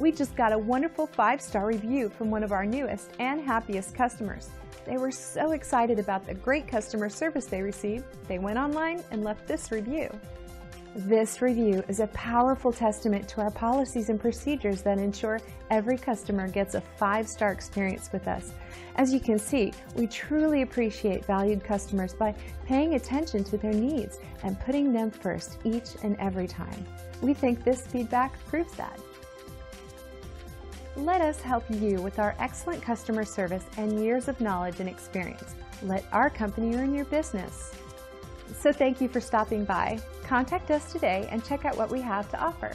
We just got a wonderful 5-star review from one of our newest and happiest customers. They were so excited about the great customer service they received, they went online and left this review. This review is a powerful testament to our policies and procedures that ensure every customer gets a 5-star experience with us. As you can see, we truly appreciate valued customers by paying attention to their needs and putting them first each and every time. We think this feedback proves that. Let us help you with our excellent customer service and years of knowledge and experience. Let our company earn your business. So thank you for stopping by. Contact us today and check out what we have to offer.